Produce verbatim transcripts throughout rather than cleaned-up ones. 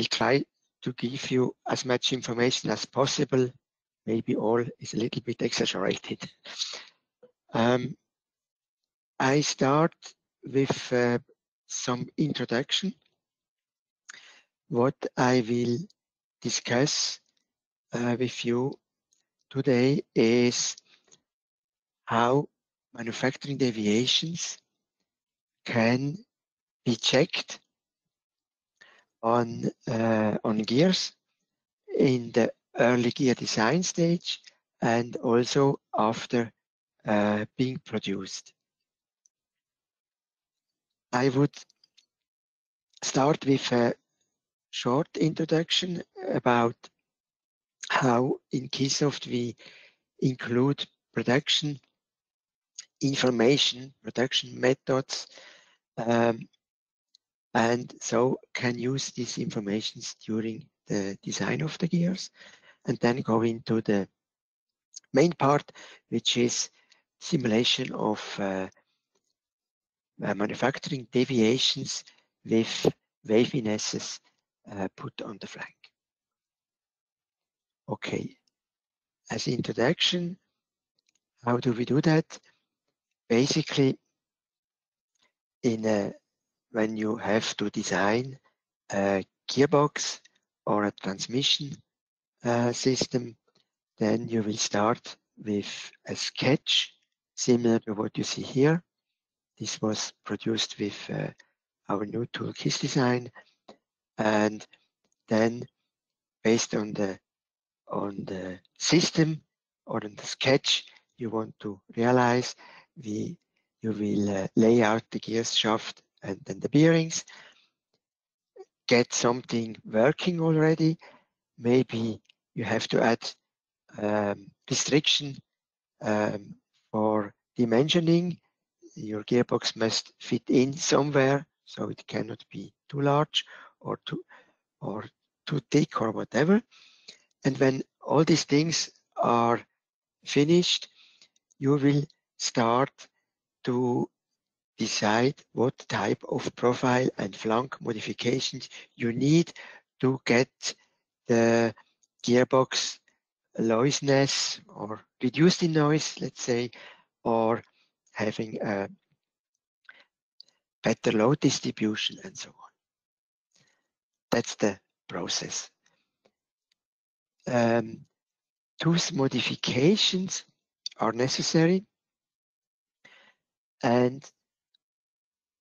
I'll try to give you as much information as possible. Maybe all is a little bit exaggerated. Um, I start with uh, some introduction. What I will discuss uh, with you today is how manufacturing deviations can be checked on uh, on gears in the early gear design stage and also after uh, being produced. I would start with a short introduction about how in KISSsoft we include production information, production methods, um, and so can use these informations during the design of the gears, and then go into the main part, which is simulation of uh, manufacturing deviations with wavinesses uh, put on the flank. Okay, as introduction, how do we do that? Basically, in a, when you have to design a gearbox or a transmission uh, system, then you will start with a sketch similar to what you see here. This was produced with uh, our new tool KISSdesign, and then based on the on the system or on the sketch you want to realize, we you will uh, lay out the gear shaft and then the bearings, get something working already. Maybe you have to add um, restriction um, for dimensioning. Your gearbox must fit in somewhere, so it cannot be too large or too or too thick or whatever. And when all these things are finished, you will start to decide what type of profile and flank modifications you need to get the gearbox noiseless or reduced in noise, let's say, or having a better load distribution and so on. That's the process. Um, those modifications are necessary, and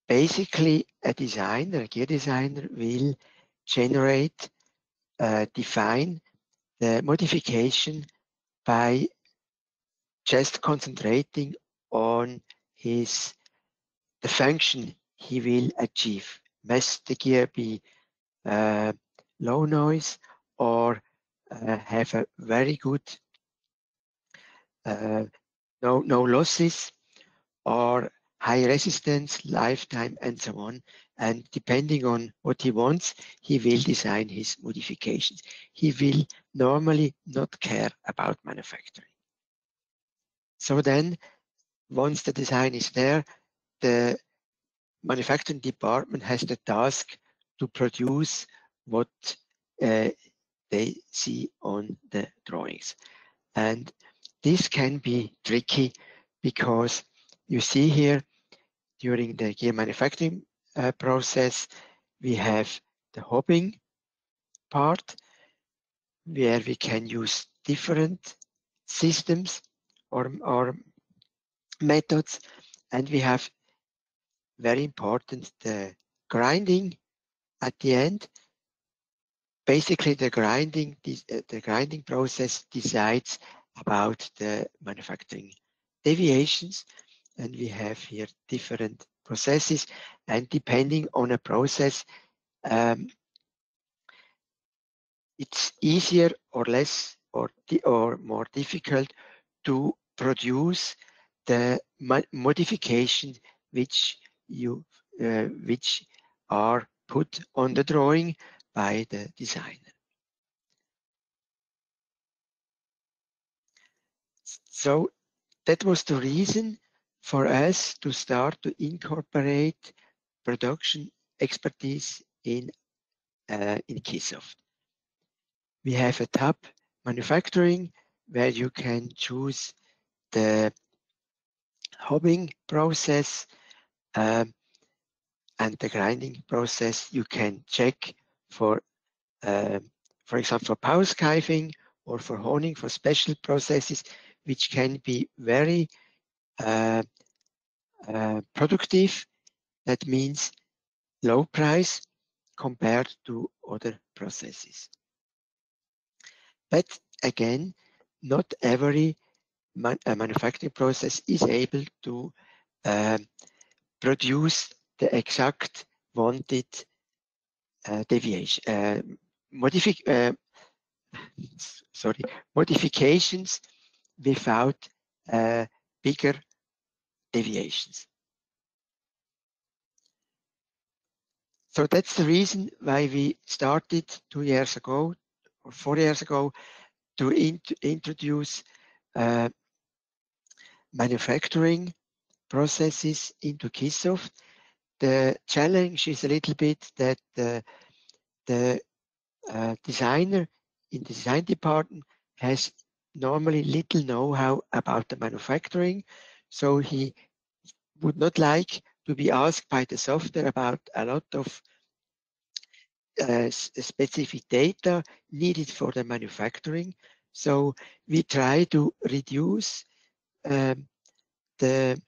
basically a designer, a gear designer, will generate, uh, define the modification by just concentrating on his the function he will achieve. Must the gear be uh, low noise or uh, have a very good uh, no no losses or high resistance, lifetime, and so on. And depending on what he wants, he will design his modifications. He will normally not care about manufacturing. So then, once the design is there, the manufacturing department has the task to produce what uh, they see on the drawings. And this can be tricky because you see here, during the gear manufacturing uh, process, we have the hobbing part, where we can use different systems or, or methods, and we have, very important, the grinding at the end. Basically, the grinding the grinding process decides about the manufacturing deviations, and we have here different processes, and depending on a process, um, it's easier or less or or more difficult to produce the modification which you uh, which are put on the drawing by the designer. So that was the reason for us to start to incorporate production expertise in uh, in KISSsoft. We have a tab manufacturing where you can choose the hobbing process um, and the grinding process. You can check for, uh, for example, for power skiving or for honing, for special processes, which can be very uh, uh, productive. That means low price compared to other processes. But again, not every man, uh, manufacturing process is able to uh, produce the exact wanted uh, deviation, uh, modifi uh, sorry, modifications without uh, bigger deviations. So that's the reason why we started two years ago or four years ago to int introduce uh, manufacturing processes into KISSsoft. The challenge is a little bit that uh, the uh, designer in the design department has normally little know-how about the manufacturing, so he would not like to be asked by the software about a lot of uh, specific data needed for the manufacturing. So we try to reduce um, the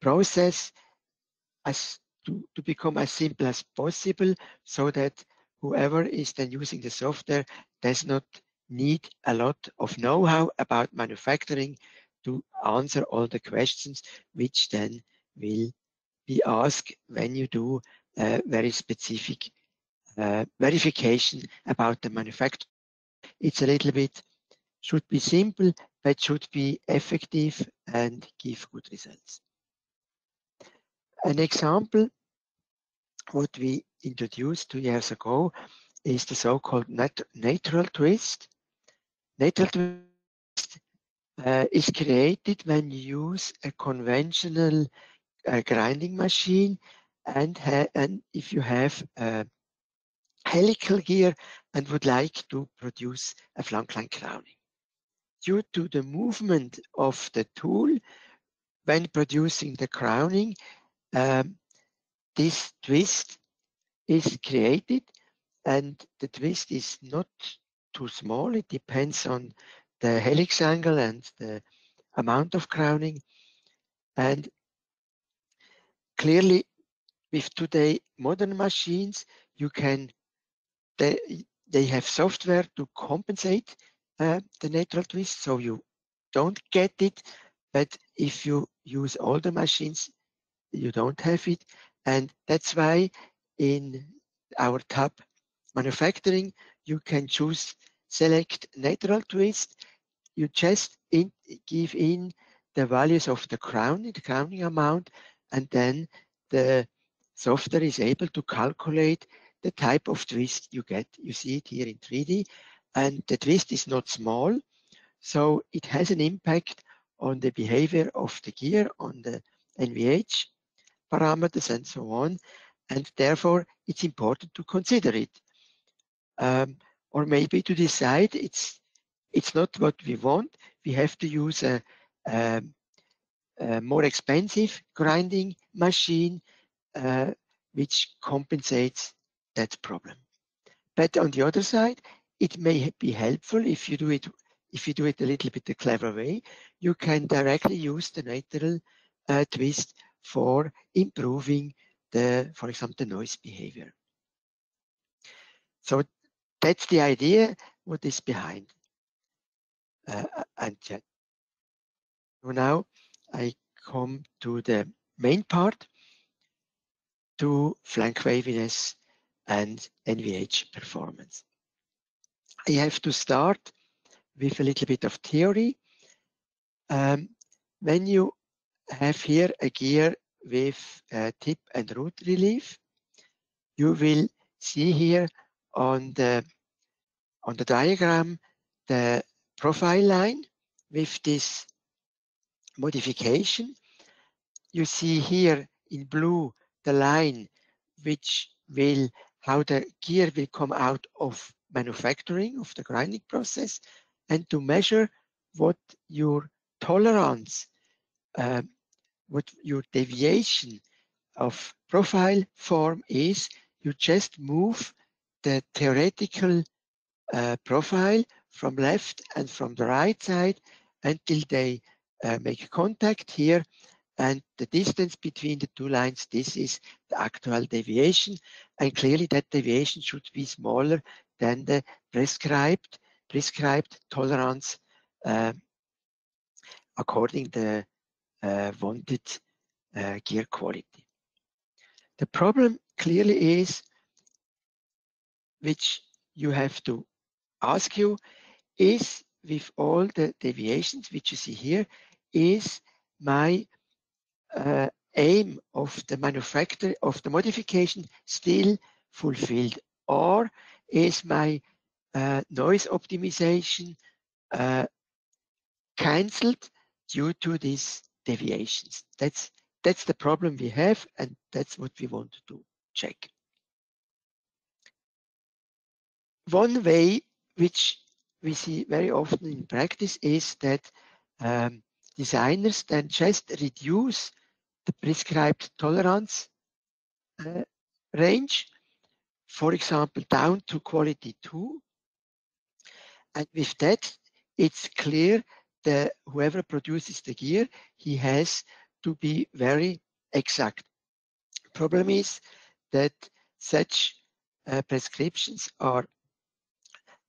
process as to, to become as simple as possible, so that whoever is then using the software does not need a lot of know-how about manufacturing to answer all the questions which then will be asked when you do a very specific uh, verification about the manufacturer. It's a little bit, should be simple, but should be effective and give good results. An example, what we introduced two years ago is the so-called nat natural twist. Natural twist uh, is created when you use a conventional a grinding machine, and, and if you have a helical gear and would like to produce a flankline crowning. Due to the movement of the tool when producing the crowning, um, this twist is created, and the twist is not too small. It depends on the helix angle and the amount of crowning. And clearly, with today modern machines, you can they, they have software to compensate uh, the natural twist, so you don't get it. But if you use older machines, you don't have it, and that's why in our tab manufacturing you can choose select natural twist. You just in, give in the values of the crowning, the crowning amount, and then the software is able to calculate the type of twist you get. You see it here in three D, and the twist is not small, so it has an impact on the behavior of the gear, on the N V H parameters and so on, and therefore it's important to consider it. Um, or maybe to decide it's it's not what we want, we have to use a, a Uh, more expensive grinding machine uh, which compensates that problem. But on the other side, it may be helpful if you do it if you do it a little bit a clever way. You can directly use the natural uh, twist for improving the, for example, the noise behavior. So that's the idea, what is behind. Uh, and so now I come to the main part, to flank waviness and N V H performance. I have to start with a little bit of theory. Um, when you have here a gear with a tip and root relief, you will see here on the on the diagram the profile line with this modification. You see here in blue the line which will how the gear will come out of manufacturing, of the grinding process, and to measure what your tolerance, uh, what your deviation of profile form is. You just move the theoretical uh, profile from left and from the right side until they uh, make contact here, and the distance between the two lines, this is the actual deviation, and clearly that deviation should be smaller than the prescribed prescribed tolerance uh, according to the uh, wanted uh, gear quality. The problem clearly is, which you have to ask you, is with all the deviations which you see here, is my uh, aim of the manufacturer of the modification still fulfilled, or is my uh, noise optimization uh, cancelled due to these deviations? That's that's the problem we have, and that's what we want to check. One way which we see very often in practice is that um, designers then just reduce the prescribed tolerance uh, range, for example, down to quality two. And with that, it's clear that whoever produces the gear, he has to be very exact. Problem is that such uh, prescriptions are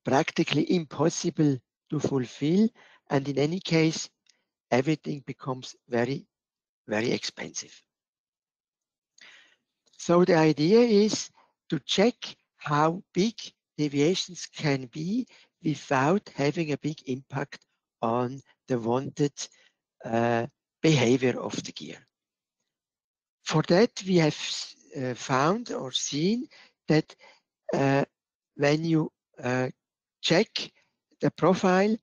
practically impossible to fulfill, and in any case, everything becomes very, very expensive. So the idea is to check how big deviations can be without having a big impact on the wanted uh, behavior of the gear. For that, we have uh, found or seen that uh, when you uh, check the profile,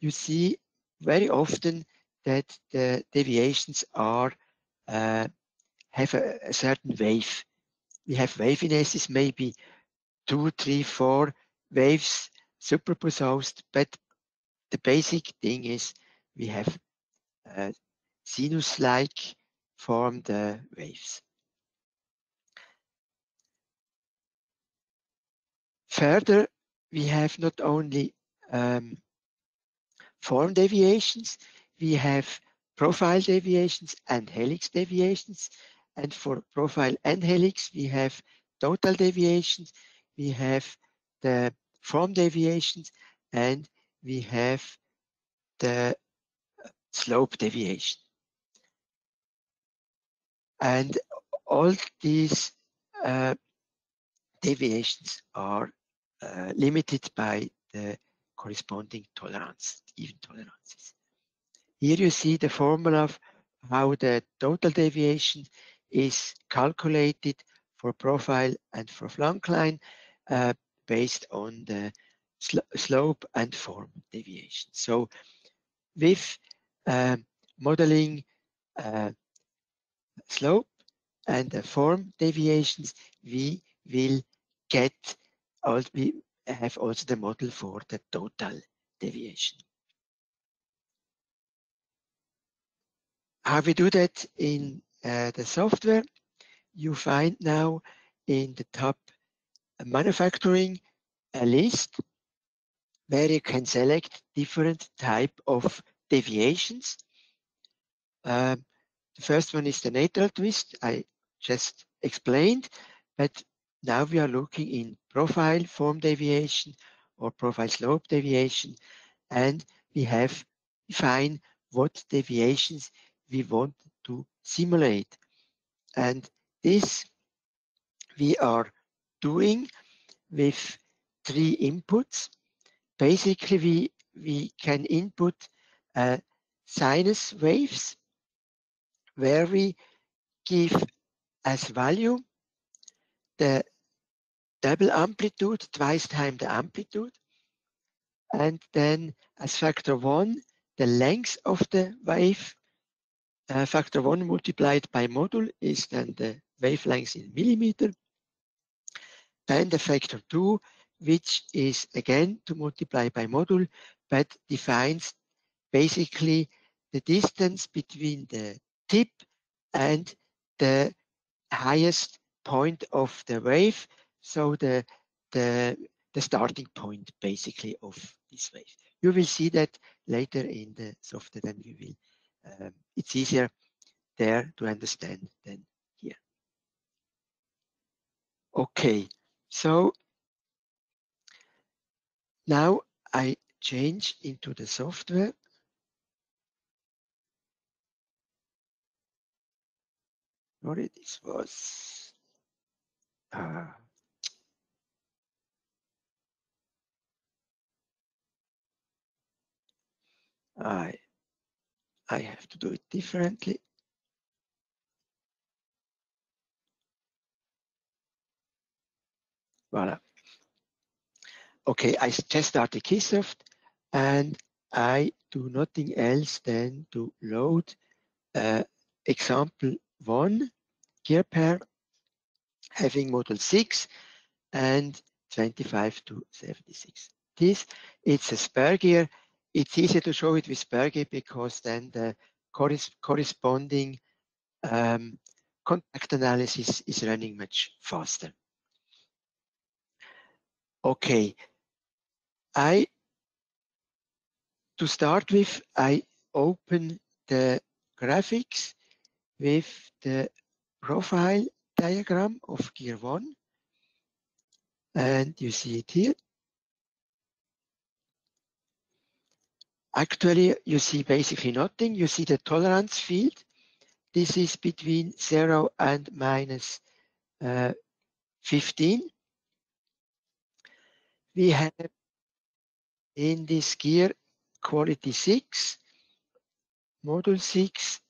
you see very often that the deviations are uh, have a, a certain wave. We have wavinesses, maybe two, three, four waves superposed, but the basic thing is we have uh, sinus-like formed uh, waves. Further, we have not only um, form deviations, we have profile deviations and helix deviations. And for profile and helix, we have total deviations, we have the form deviations, and we have the slope deviation. And all these uh, deviations are uh, limited by the corresponding tolerance, even tolerances. Here you see the formula of how the total deviation is calculated for profile and for flank line uh, based on the sl slope and form deviation. So with uh, modeling uh, slope and the form deviations, we will get, all, we have also the model for the total deviation. How we do that in uh, the software, you find now in the top manufacturing a list where you can select different type of deviations. Um, the first one is the lateral twist, I just explained, but now we are looking in profile form deviation or profile slope deviation, and we have defined what deviations we want to simulate. And this we are doing with three inputs. Basically, we, we can input uh, sinus waves, where we give as value the double amplitude, twice times the amplitude, and then as factor one, the length of the wave. Uh, factor one multiplied by module is then the wavelength in millimeter. and a factor two, which is again to multiply by module, but defines basically the distance between the tip and the highest point of the wave, so the the the starting point basically of this wave. You will see that later in the software, then we will um, it's easier there to understand than here. Okay, so now I change into the software. Sorry, this was uh, I I have to do it differently. Voilà. Okay, I just started KISSsoft and I do nothing else than to load uh, example one gear pair having model six and twenty-five to seventy-six. This it's a spare gear. It's easier to show it with spare gear because then the corres corresponding um, contact analysis is running much faster. Okay, I to start with I open the graphics with the profile diagram of gear one, and you see it here. Actually, you see basically nothing. You see the tolerance field. This is between zero and minus uh, fifteen. We have in this gear quality six, module six.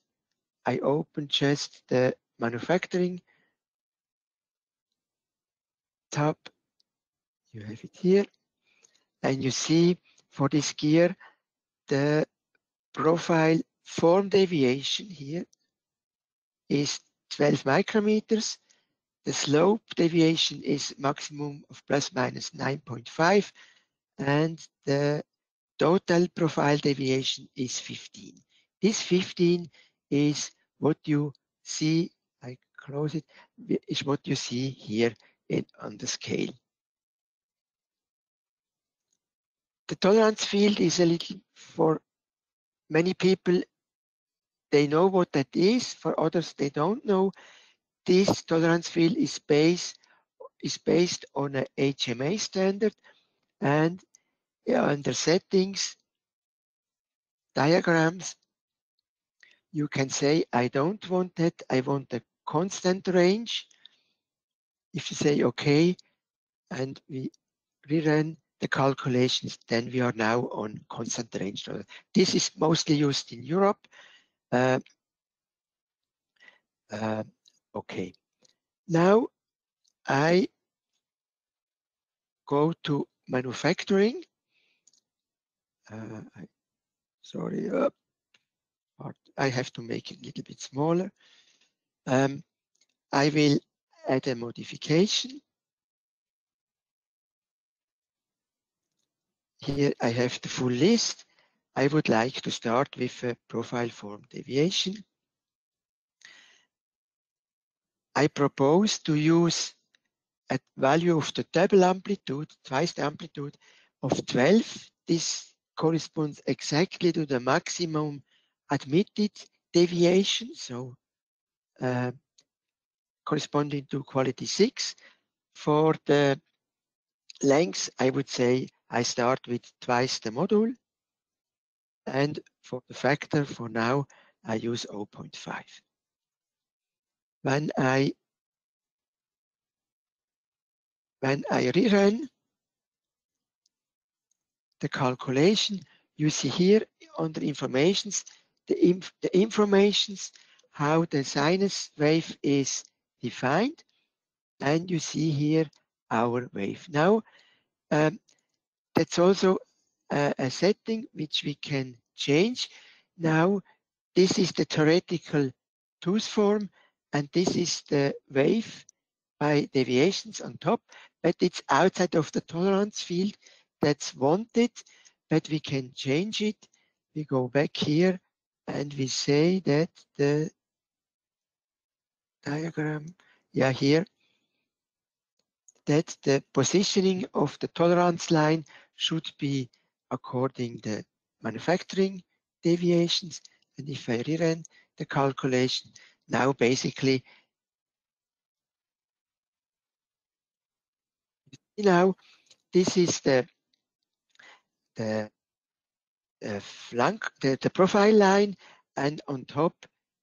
I open just the manufacturing tab. You have it here, and you see for this gear the profile form deviation here is twelve micrometers. The slope deviation is maximum of plus minus nine point five, and the total profile deviation is fifteen. This fifteen is what you see, I close it, is what you see here in, on the scale. The tolerance field is a little, for many people, they know what that is, for others they don't know. This tolerance field is based, is based on a H M A standard, and yeah, under settings, diagrams, you can say, I don't want that, I want a constant range. If you say okay, and we rerun the calculations, then we are now on constant range. This is mostly used in Europe. Uh, uh, okay, now I go to manufacturing. Uh, I, sorry. Uh, I have to make it a little bit smaller. Um, I will add a modification. Here I have the full list. I would like to start with a profile form deviation. I propose to use a value of the double amplitude, twice the amplitude of twelve. This corresponds exactly to the maximum admitted deviation, so uh, corresponding to quality six. For the length, I would say I start with twice the module, and for the factor, for now, I use zero point five. When I when I rerun the calculation, you see here under informations, The, inf the informations how the sinus wave is defined, and you see here our wave. Now um, that's also a, a setting which we can change. Now this is the theoretical tooth form, and this is the wave by deviations on top. but it's outside of the tolerance field that's wanted, but we can change it. We go back here and we say that the diagram, yeah, here, that the positioning of the tolerance line should be according the manufacturing deviations. And if I rerun the calculation, now basically, now this is the the uh, flank, the, the profile line, and on top,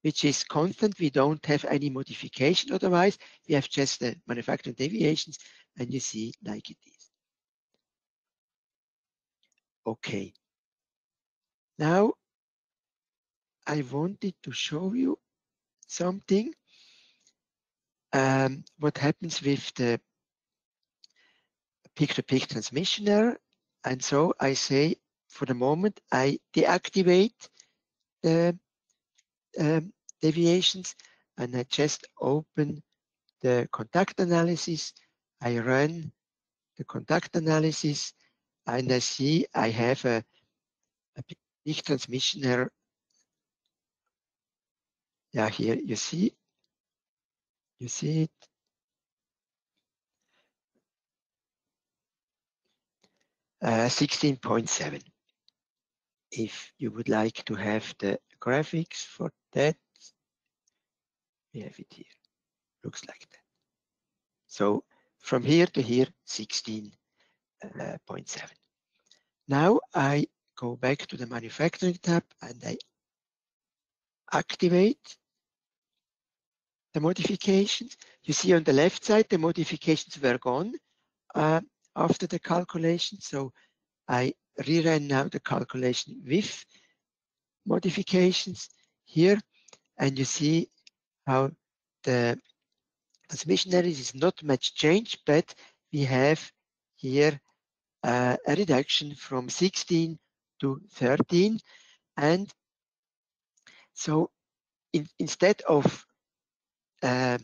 which is constant, we don't have any modification otherwise, we have just the manufacturing deviations, and you see like it is. Okay, now I wanted to show you something, um, what happens with the peak-to-peak transmission error. And so I say, for the moment, I deactivate the um, deviations and I just open the contact analysis. I run the contact analysis and I see I have a, a peak transmission error. Yeah, here you see, you see it. sixteen point seven. Uh, if you would like to have the graphics for that, we have it here. Looks like that. So from here to here, sixteen point seven. Now I go back to the manufacturing tab and I activate the modifications. You see on the left side, the modifications were gone. Uh, after the calculation, so I rerun now the calculation with modifications here, and you see how the transmission error is not much change, but we have here uh, a reduction from sixteen to thirteen. And so in, instead of uh,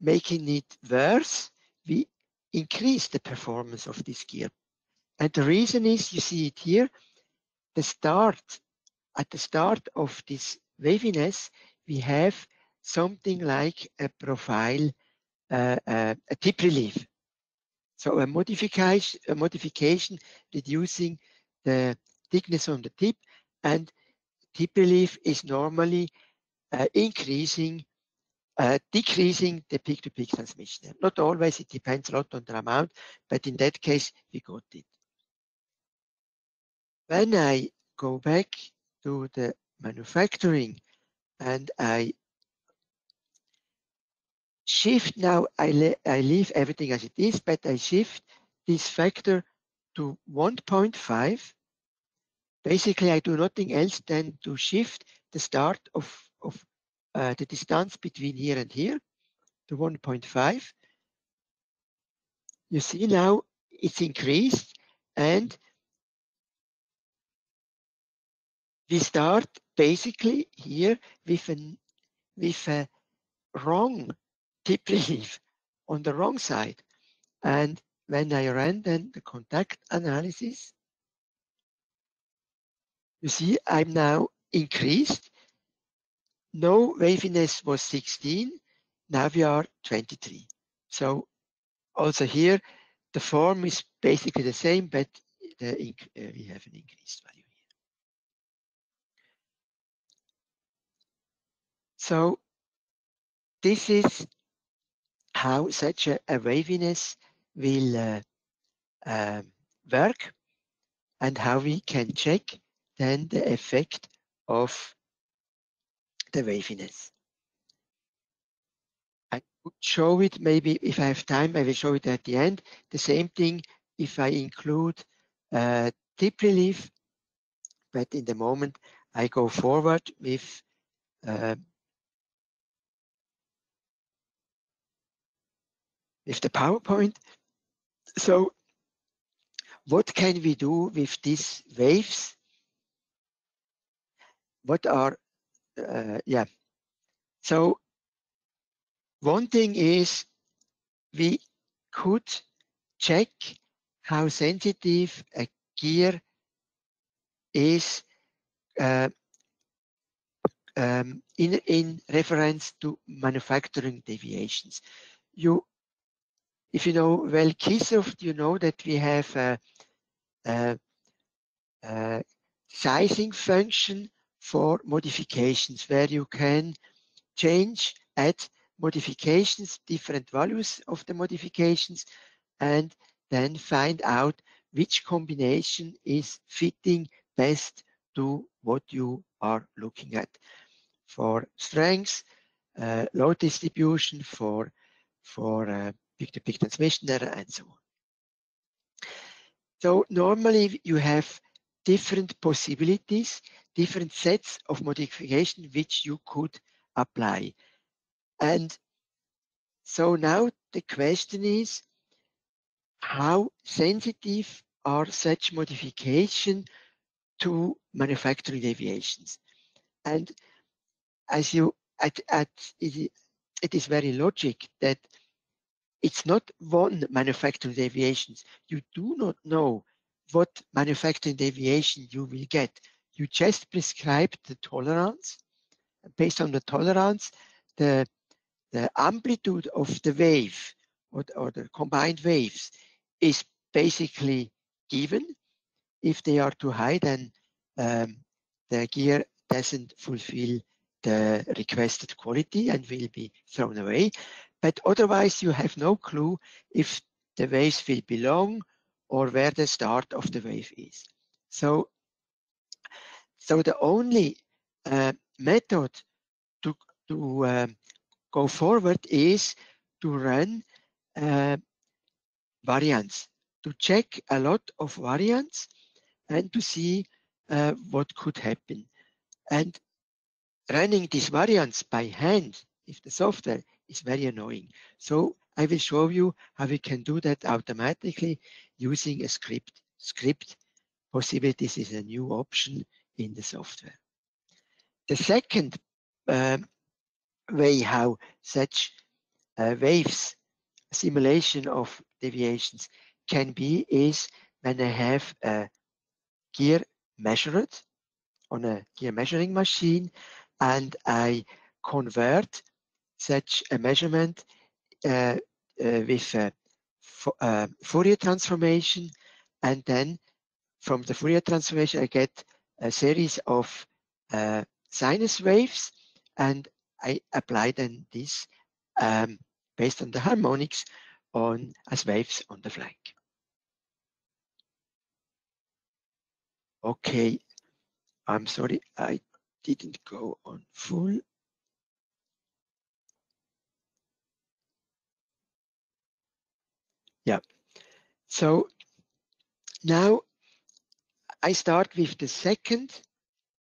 making it worse, we increase the performance of this gear. And the reason is, you see it here, the start, at the start of this waviness, we have something like a profile, uh, uh, a tip relief. So a modification, a modification reducing the thickness on the tip, and tip relief is normally uh, increasing Uh, decreasing the peak-to-peak transmission. Not always, it depends a lot on the amount, but in that case, we got it. When I go back to the manufacturing and I shift now, I, I leave everything as it is, but I shift this factor to one point five. Basically, I do nothing else than to shift the start of, of Uh, the distance between here and here to one point five. You see now it's increased, and we start basically here with an with a wrong tip relief on the wrong side. And when I ran then the contact analysis, you see I'm now increased. No waviness was sixteen, now we are twenty-three. So also here, the form is basically the same, but the, uh, we have an increased value here. So this is how such a, a waviness will uh, um, work, and how we can check then the effect of the waviness. I could show it, maybe if I have time, I will show it at the end. The same thing if I include uh, tip relief, but in the moment I go forward with uh, with the PowerPoint. So what can we do with these waves? What are Uh, yeah, so one thing is we could check how sensitive a gear is uh, um, in, in reference to manufacturing deviations. You, if you know well KISSsoft, you know that we have a, a, a sizing function for modifications, where you can change, add modifications, different values of the modifications, and then find out which combination is fitting best to what you are looking at. For strength, uh, load distribution, for for uh, peak-to-peak transmission error, and so on. So normally you have different possibilities, different sets of modification which you could apply. And so now the question is, how sensitive are such modification to manufacturing deviations? And as you, at, at, it, it is very logic that it's not one manufacturing deviations. You do not know what manufacturing deviation you will get. You just prescribe the tolerance. Based on the tolerance, the, the amplitude of the wave or, or the combined waves is basically given. If they are too high, then um, the gear doesn't fulfill the requested quality and will be thrown away. But otherwise, you have no clue if the waves will belong or where the start of the wave is. So, so the only uh, method to, to um, go forward is to run uh, variants, to check a lot of variants and to see uh, what could happen. And running these variants by hand, if the software, is very annoying. So I will show you how we can do that automatically using a script. Script possibilities is a new option in the software. The second um, way how such uh, waves, simulation of deviations can be is when I have a gear measured on a gear measuring machine and I convert such a measurement uh, uh, with a uh, Fourier transformation, and then from the Fourier transformation I get a series of uh, sinus waves, and I apply then this um, based on the harmonics on as waves on the flank. Okay, I'm sorry, I didn't go on full. Yeah, so now I start with the second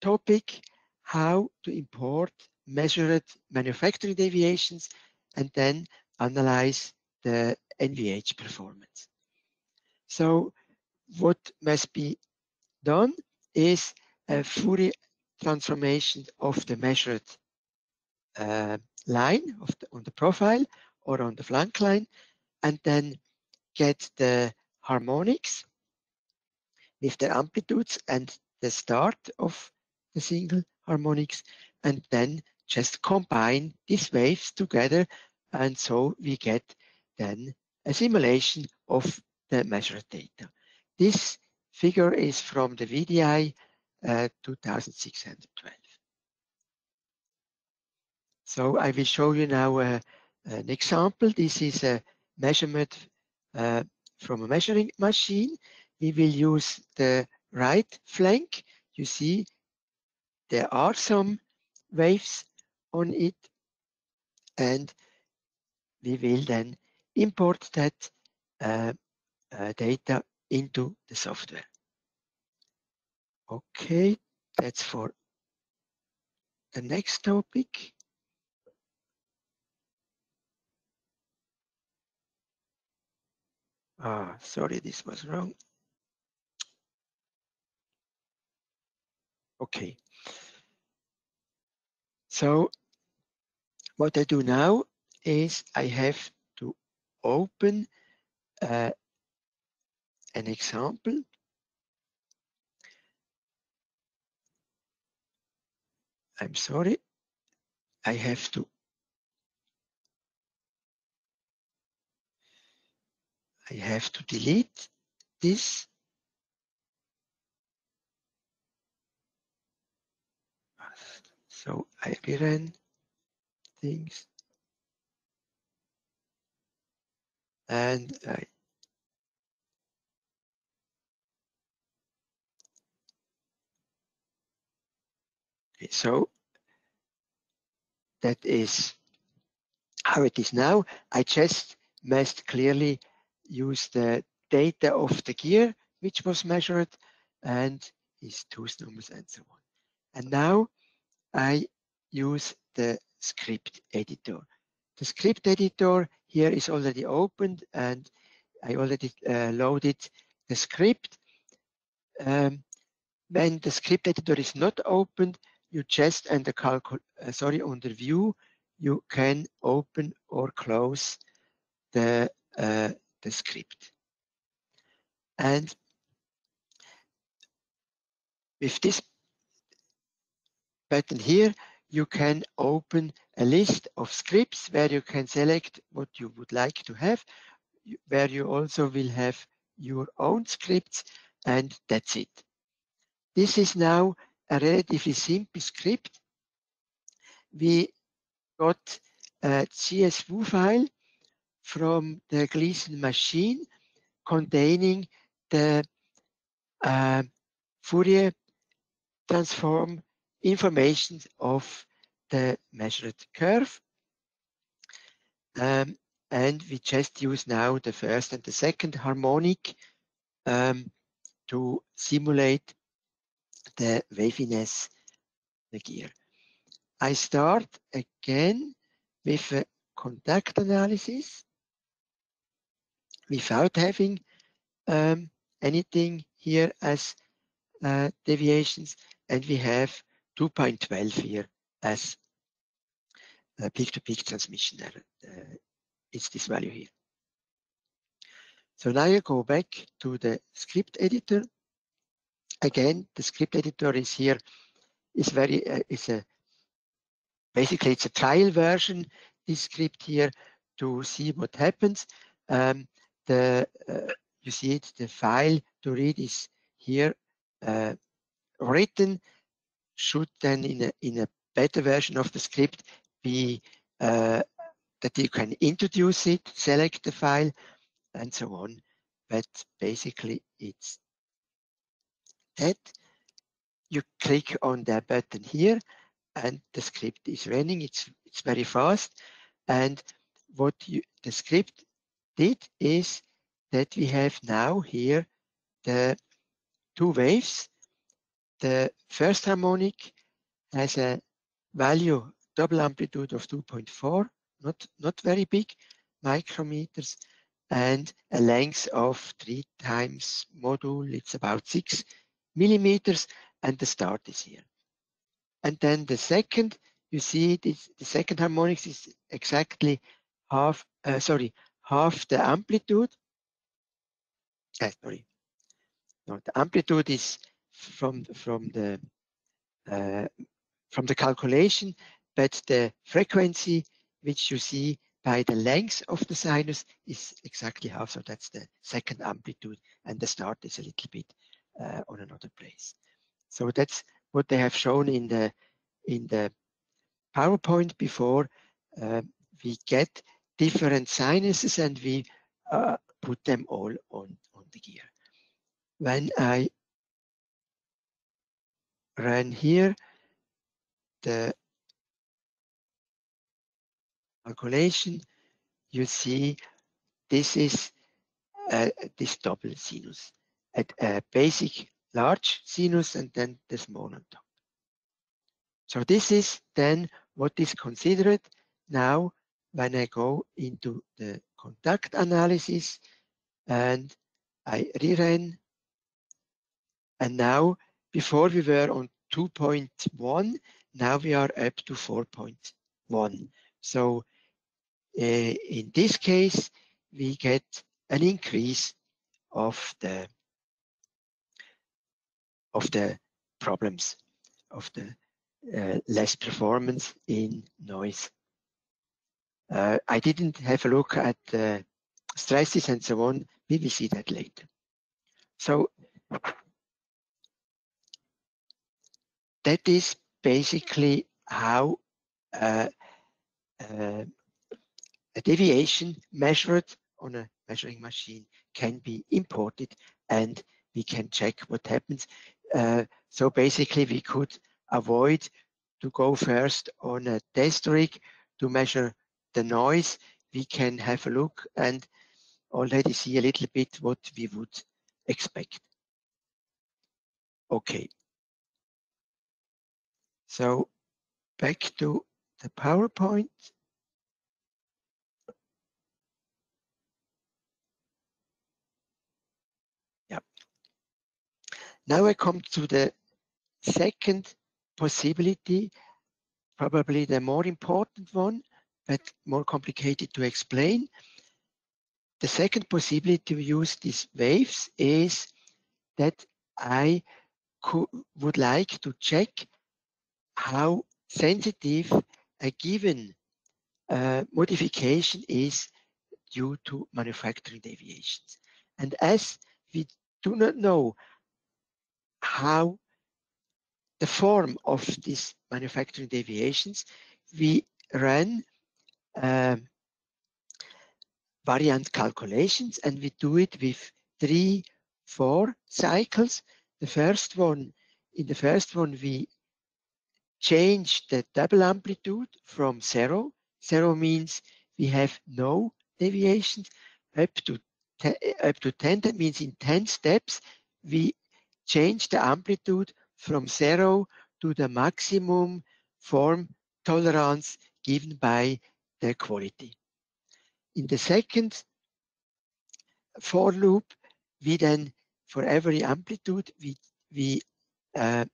topic, how to import measured manufacturing deviations and then analyze the N V H performance. So what must be done is a Fourier transformation of the measured uh, line of the, on the profile or on the flank line, and then get the harmonics with their amplitudes and the start of the single harmonics, and then just combine these waves together, and so we get then a simulation of the measured data. This figure is from the V D I uh, two thousand six hundred twelve. So I will show you now uh, an example. This is a measurement Uh, from a measuring machine. We will use the right flank. You see there are some waves on it, and we will then import that uh, uh, data into the software. Okay, that's for the next topic. Ah, sorry, this was wrong. Okay. So what I do now is I have to open uh, an example. I'm sorry, I have to. I have to delete this. So I rerun things and I okay, so that is how it is now. I just must clearly use the data of the gear which was measured and his tooth numbers and so on. And now I use the script editor. The script editor here is already opened and I already uh, loaded the script. Um, when the script editor is not opened, you just under calcul uh, sorry under view, you can open or close the uh, the script. And with this button here, you can open a list of scripts where you can select what you would like to have, where you also will have your own scripts, and that's it. This is now a relatively simple script. We got a C S V file from the Gleason machine containing the uh, Fourier transform information of the measured curve, um, and we just use now the first and the second harmonic um, to simulate the waviness of the gear. I start again with a contact analysis without having um, anything here as uh, deviations, and we have two point one two here as a peak-to-peak transmission error. Uh, it's this value here. So now you go back to the script editor. Again, the script editor is here. Is very uh, is a basically it's a trial version. This script here to see what happens. Um, the uh, you see it. The file to read is here uh, written. Should then in a, in a better version of the script be uh, that you can introduce it, select the file, and so on. But basically it's that. You click on that button here and the script is running. It's, it's very fast. And what you, the script did is that we have now here the two waves. The first harmonic has a value, double amplitude of two point four, not, not very big, micrometers, and a length of three times module, it's about six millimeters, and the start is here. And then the second, you see it is, the second harmonic is exactly half, uh, sorry, half the amplitude. Uh, sorry, no, the amplitude is from from the uh, from the calculation, but the frequency which you see by the length of the sinus is exactly half, so that's the second amplitude, and the start is a little bit uh, on another place. So that's what they have shown in the in the PowerPoint before. Uh, we get different sinuses and we uh, put them all on on the gear. When I run here the calculation, you see this is uh, this double sinus at a basic large sinus and then the small on top. So this is then what is considered. Now when I go into the contact analysis and I rerun, and now before we were on two point one, now we are up to four point one. So uh, in this case, we get an increase of the of the problems, of the uh, less performance in noise. Uh, I didn't have a look at uh, stresses and so on. We will see that later. So that is basically how uh, uh, a deviation measured on a measuring machine can be imported, and we can check what happens. Uh, so basically we could avoid to go first on a test rig to measure the noise. We can have a look and already see a little bit what we would expect. Okay, so back to the PowerPoint. Now I come to the second possibility, probably the more important one, but more complicated to explain. The second possibility to use these waves is that I could, would like to check how sensitive a given uh, modification is due to manufacturing deviations. And as we do not know how the form of these manufacturing deviations, we ran um, variant calculations, and we do it with three, four cycles. The first one, in the first one, we change the double amplitude from zero. Zero means we have no deviations up to up to ten. That means in ten steps we change the amplitude from zero to the maximum form tolerance given by the quality. In the second for loop, we then, for every amplitude, we, we uh,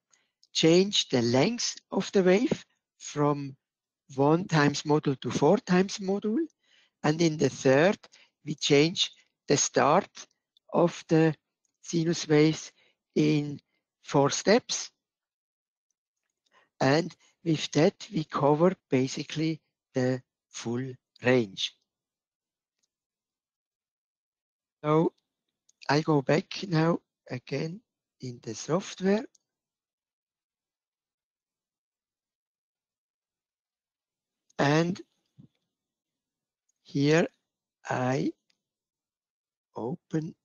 change the length of the wave from one times module to four times module. And in the third, we change the start of the sinus waves in four steps, and with that we cover basically the full range. So I go back now again in the software. And here I open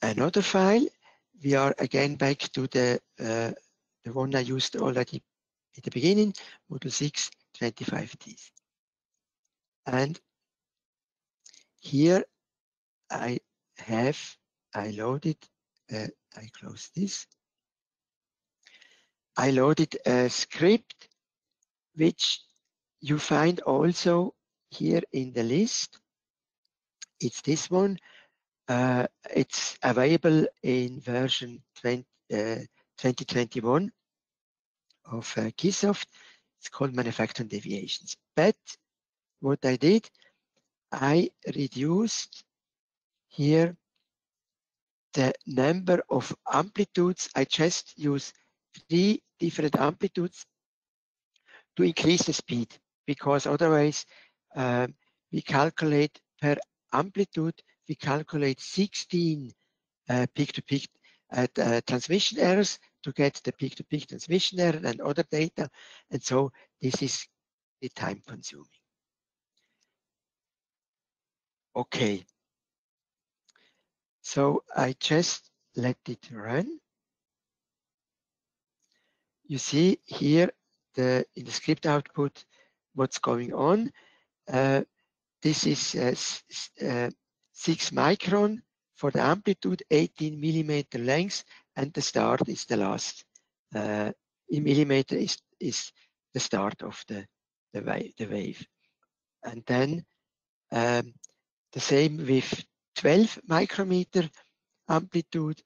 another file. We are again back to the uh, the one I used already at the beginning, module six, twenty-five Ts. And here I have, I loaded, uh, I close this. I loaded a script, which you find also here in the list. It's this one. Uh, it's available in version twenty, uh, twenty twenty-one of uh, KISSsoft. It's called Manufacturing Deviations. But what I did, I reduced here the number of amplitudes. I just use three different amplitudes to increase the speed, because otherwise um, we calculate per amplitude. We calculate sixteen uh, peak-to-peak uh, uh, transmission errors to get the peak-to-peak transmission error and other data, and so this is the time-consuming. Okay, so I just let it run. You see here the in the script output what's going on. Uh, this is. Uh, uh, six micron for the amplitude, eighteen millimeter length, and the start is the last. Uh, in millimeter is, is the start of the, the, wave, the wave. And then um, the same with twelve micrometer amplitude.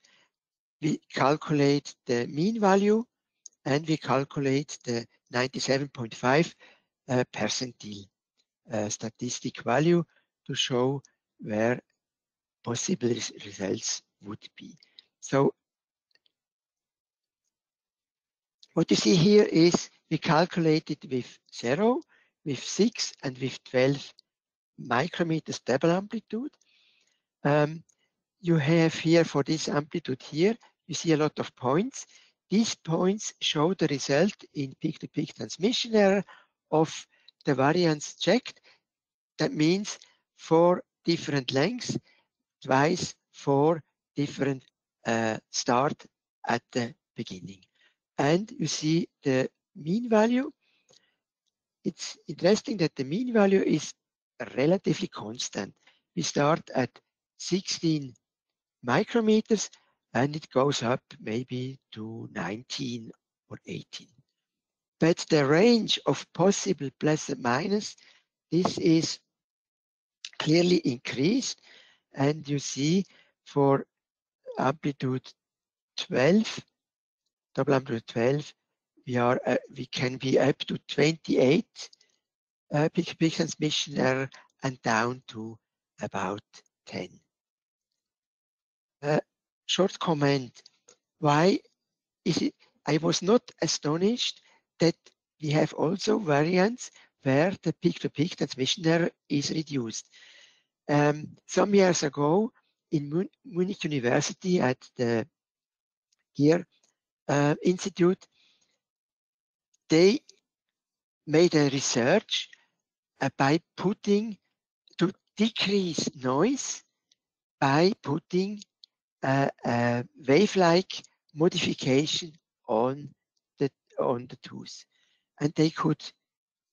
We calculate the mean value, and we calculate the ninety-seven point five uh, percentile uh, statistic value to show where possible res results would be. So what you see here is we calculated with zero, with six, and with twelve micrometer stable amplitude. Um, you have here for this amplitude here, you see a lot of points. These points show the result in peak-to-peak transmission error of the variance checked. That means four different lengths, twice four different uh, start at the beginning. And you see the mean value. It's interesting that the mean value is relatively constant. We start at sixteen micrometers and it goes up maybe to nineteen or eighteen. But the range of possible plus and minus, this is clearly increased. And you see for amplitude twelve, double amplitude twelve, we are uh, we can be up to twenty-eight uh, peak peak transmission error and down to about ten. Uh, short comment: why is it? I was not astonished that we have also variants where the peak to peak transmission error is reduced. Um, some years ago, in Mun Munich University at the Geer uh, Institute, they made a research uh, by putting to decrease noise by putting a, a wave-like modification on the on the tooth, and they could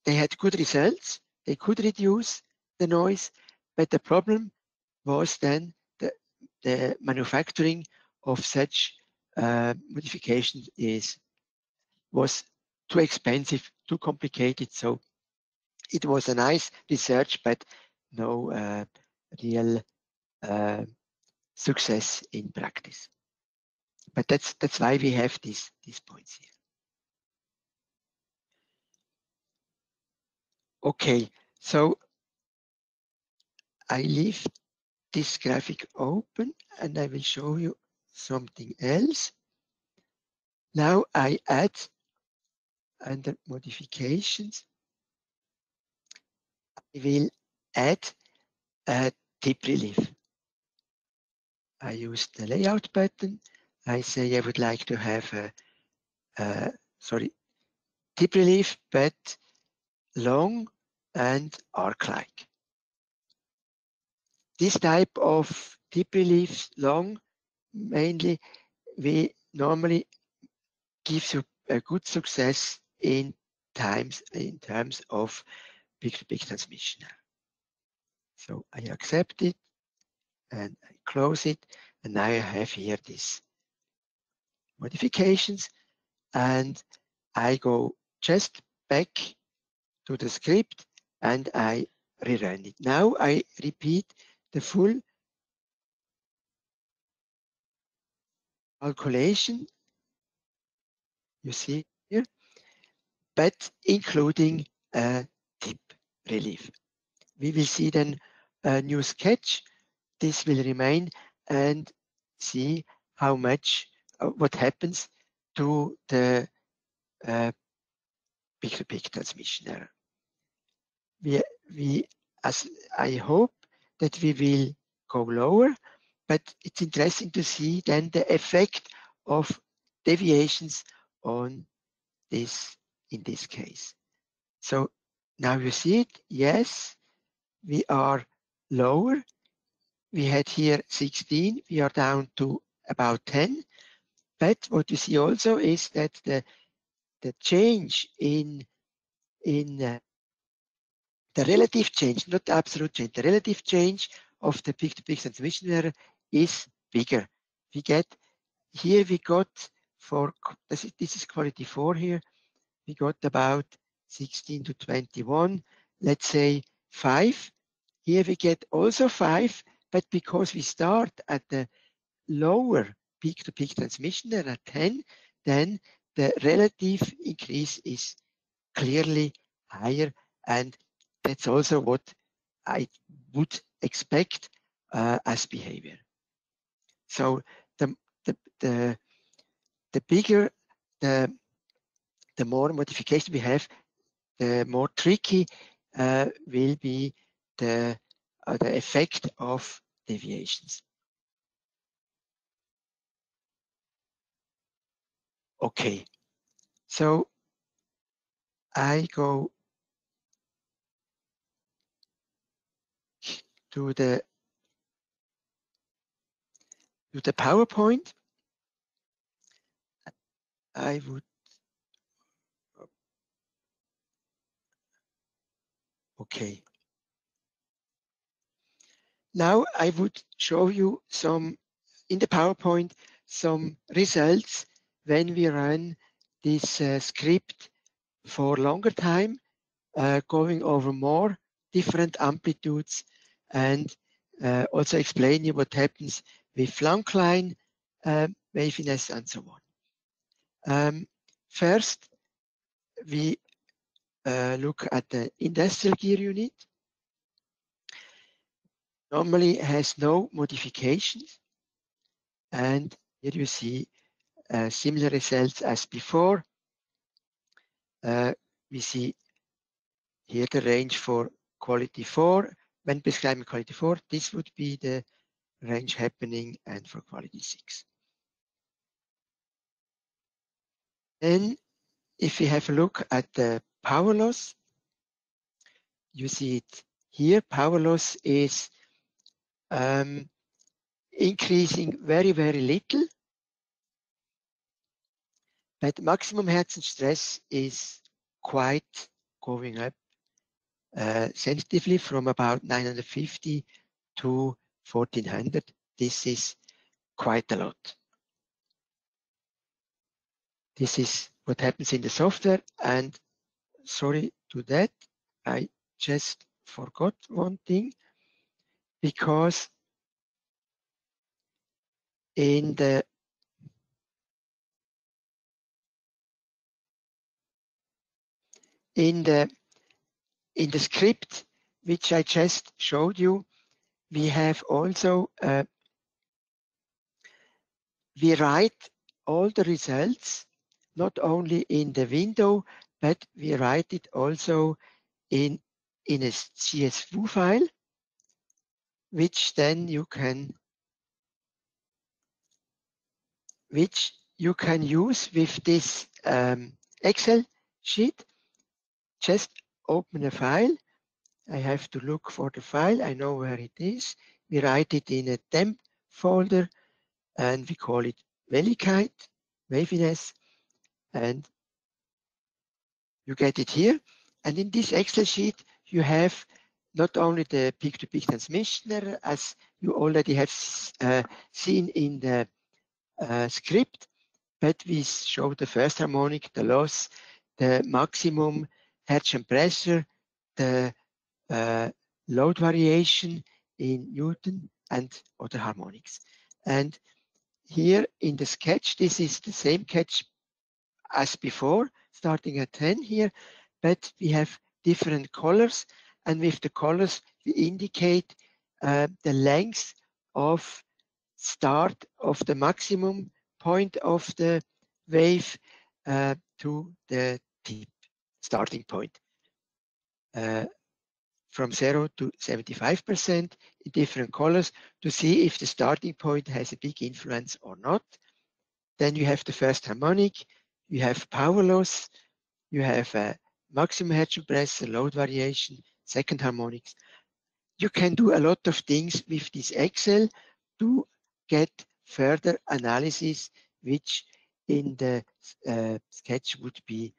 they had good results. They could reduce the noise. But the problem was then the, the manufacturing of such uh, modifications is was too expensive, too complicated. So it was a nice research, but no uh, real uh, success in practice. But that's that's why we have these these points here. Okay, so I leave this graphic open and I will show you something else. Now I add under modifications, I will add a tip relief. I use the layout button. I say I would like to have a, a sorry, tip relief, but long and arc-like. This type of tip reliefs, long mainly, we normally gives you a good success in times in terms of peak-to-peak transmission. So I accept it and I close it, and now I have here these modifications, and I go just back to the script and I rerun it. Now I repeat the full calculation you see here, but including a tip relief. We will see then a new sketch. This will remain and see how much uh, what happens to the uh, peak-to-peak transmission error. We we as I hope that we will go lower, but it's interesting to see then the effect of deviations on this in this case. So now you see it, yes, we are lower. We had here sixteen, we are down to about ten, but what you see also is that the the change in in uh, the relative change, not the absolute change, the relative change of the peak-to-peak transmission error is bigger. We get, here we got for, this is, this is quality four here, we got about sixteen to twenty-one, let's say five. Here we get also five, but because we start at the lower peak-to-peak transmission error at ten, then the relative increase is clearly higher and that's also what I would expect uh, as behavior. So the the the, the bigger the the more modification we have, the more tricky uh, will be the uh, the effect of deviations. Okay, so I go to the to the PowerPoint. I would okay. Now I would show you some in the PowerPoint some results when we run this uh, script for longer time, uh, going over more different amplitudes, and uh, also explain you what happens with flank line, uh, waviness, and so on. Um, first, we uh, look at the industrial gear unit. Normally has no modifications, and here you see uh, similar results as before. Uh, we see here the range for quality four. When prescribing quality four, this would be the range happening, and for quality six. Then if we have a look at the power loss, you see it here. Power loss is um, increasing very, very little, but maximum Hertzen stress is quite going up uh, sensitively from about nine hundred fifty to fourteen hundred. This is quite a lot. This is what happens in the software, and sorry to that, I just forgot one thing, because in the in the in the script which I just showed you, we have also uh, we write all the results not only in the window, but we write it also in in a C S V file, which then you can which you can use with this um, Excel sheet. Just open a file. I have to look for the file. I know where it is. We write it in a temp folder, and we call it Welligkeit, waviness, and you get it here. And in this Excel sheet, you have not only the peak-to-peak transmission, as you already have uh, seen in the uh, script, but we show the first harmonic, the loss, the maximum Hertzian pressure, the uh, load variation in Newton, and other harmonics. And here in the sketch, this is the same sketch as before, starting at ten here, but we have different colors, and with the colors we indicate uh, the length of start of the maximum point of the wave uh, to the tip starting point, uh, from zero to seventy-five percent in different colors, to see if the starting point has a big influence or not. Then you have the first harmonic, you have power loss, you have a maximum Hertzian pressure, load variation, second harmonics. You can do a lot of things with this Excel to get further analysis, which in the uh, sketch would be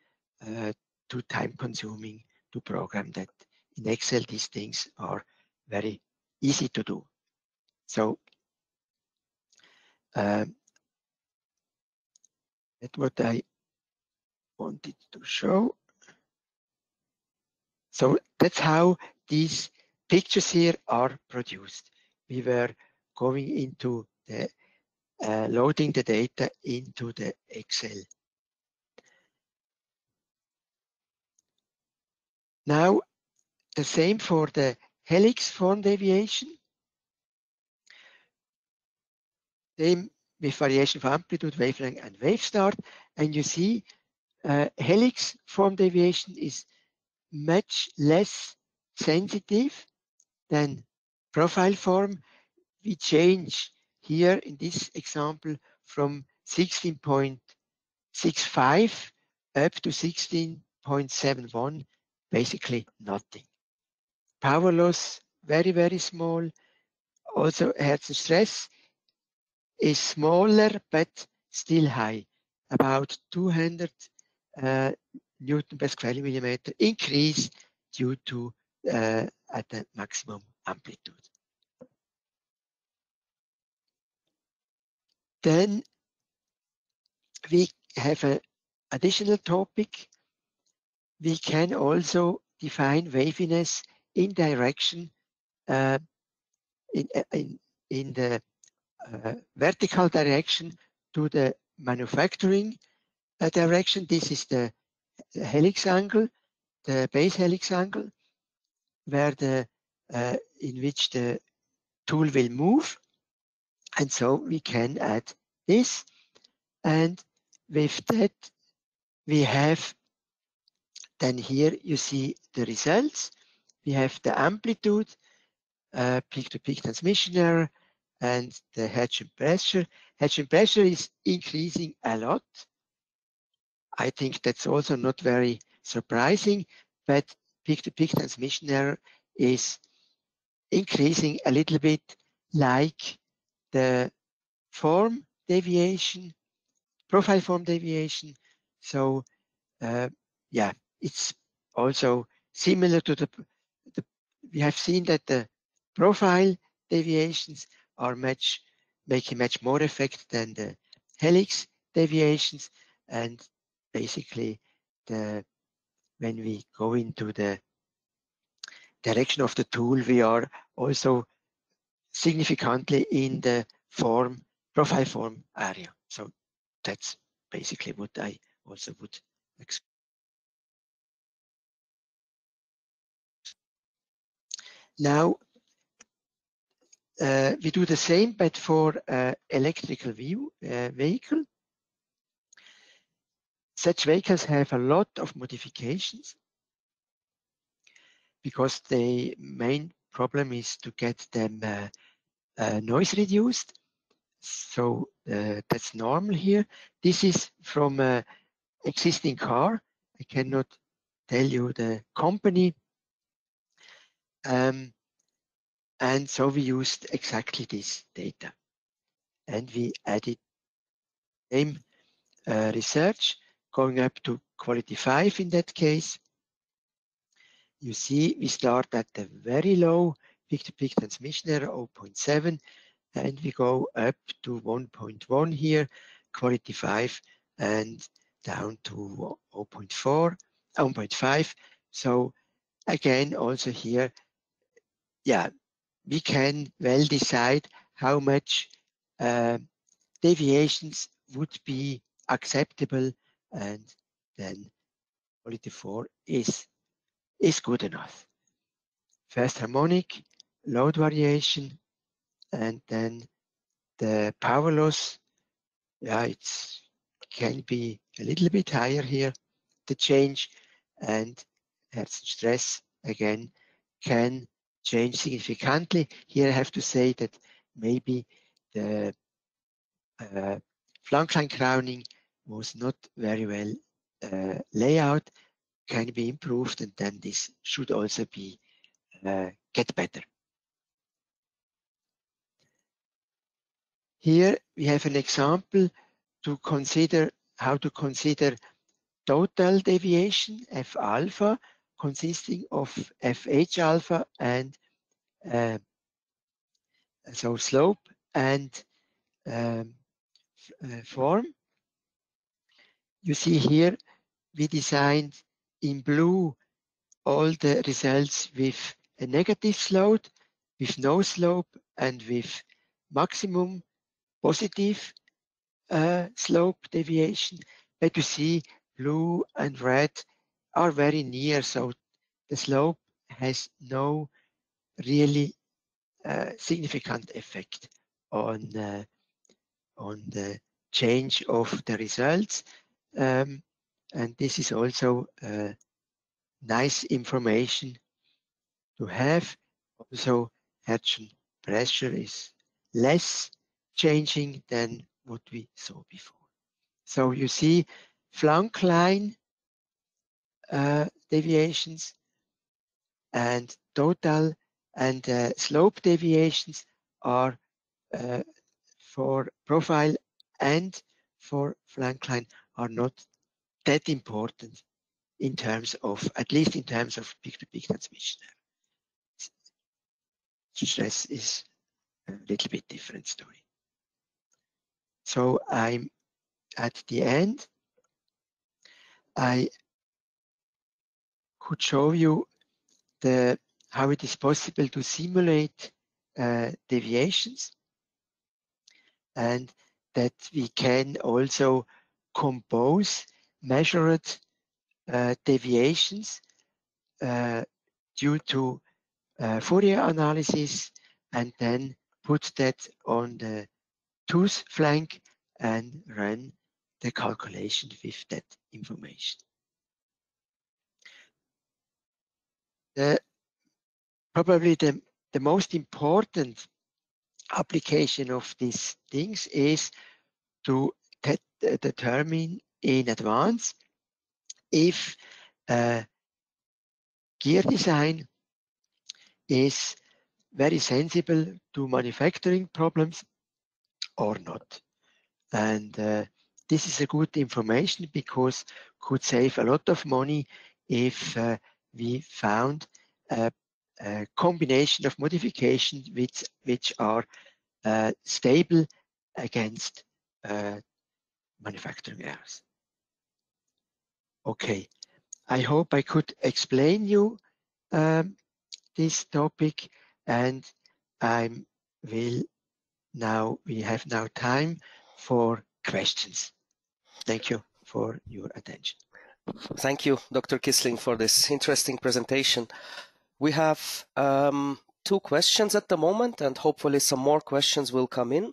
uh, too time consuming to program that. In Excel, these things are very easy to do. So um, that's what I wanted to show. So that's how these pictures here are produced. We were going into the uh, loading the data into the Excel. Now the same for the helix form deviation. Same with variation for amplitude, wavelength, and wave start. And you see uh, helix form deviation is much less sensitive than profile form. We change here in this example from sixteen point six five up to sixteen point seven one, basically nothing. Power loss, very, very small. Also, Hertz stress is smaller, but still high, about two hundred uh, Newton per square millimeter increase due to uh, at the maximum amplitude. Then we have an additional topic. We can also define waviness in direction uh, in, in, in the uh, vertical direction to the manufacturing uh, direction. This is the helix angle, the base helix angle, where the uh, in which the tool will move. And so we can add this, and with that we have then here you see the results. We have the amplitude, uh, peak-to-peak transmission error, and the H M pressure. H M pressure is increasing a lot. I think that's also not very surprising, but peak-to-peak transmission error is increasing a little bit like the form deviation, profile form deviation. So uh, yeah, it's also similar to the, the, we have seen that the profile deviations are much, making much more effect than the helix deviations. And basically the, when we go into the direction of the tool, we are also significantly in the form, profile form area. So that's basically what I also would expect. Now, uh, we do the same, but for uh, electrical view, uh, vehicle. Such vehicles have a lot of modifications because the main problem is to get them uh, uh, noise reduced. So uh, that's normal here. This is from an existing car. I cannot tell you the company. Um, and so we used exactly this data, and we added same uh, research going up to quality five. In that case, you see we start at the very low peak-to-peak transmission error, zero point seven, and we go up to one point one here, quality five, and down to zero point four, zero point five. So again, also here, yeah, we can well decide how much uh, deviations would be acceptable, and then quality four is is good enough. First harmonic, load variation, and then the power loss. Yeah, it's can be a little bit higher here, the change, and Hertz stress again can change significantly. Here I have to say that maybe the uh, flankline crowning was not very well uh, layout, can be improved, and then this should also be uh, get better. Here we have an example to consider how to consider total deviation, F alpha, consisting of F H alpha and uh, so slope and um, uh, form. You see here we designed in blue all the results with a negative slope, with no slope, and with maximum positive uh, slope deviation. But you see blue and red are very near, so the slope has no really uh, significant effect on uh, on the change of the results, um, and this is also uh, nice information to have. Also, action pressure is less changing than what we saw before. So you see flank line uh, deviations and total and uh, slope deviations are uh, for profile and for flank line are not that important in terms of, at least in terms of peak-to-peak transmission. Stress is a little bit different story. So I'm at the end. I could show you the how it is possible to simulate uh, deviations, and that we can also compose measured uh, deviations uh, due to Uh, Fourier analysis, and then put that on the tooth flank and run the calculation with that information. The, probably the, the most important application of these things is to determine in advance if uh, gear design is very sensible to manufacturing problems or not. And uh, this is a good information because could save a lot of money if uh, we found a, a combination of modifications which, which are uh, stable against uh, manufacturing errors. Okay, I hope I could explain you um, this topic, and I will now, we have now time for questions. Thank you for your attention. Thank you, Doctor Kissling, for this interesting presentation. We have um, two questions at the moment, and hopefully some more questions will come in.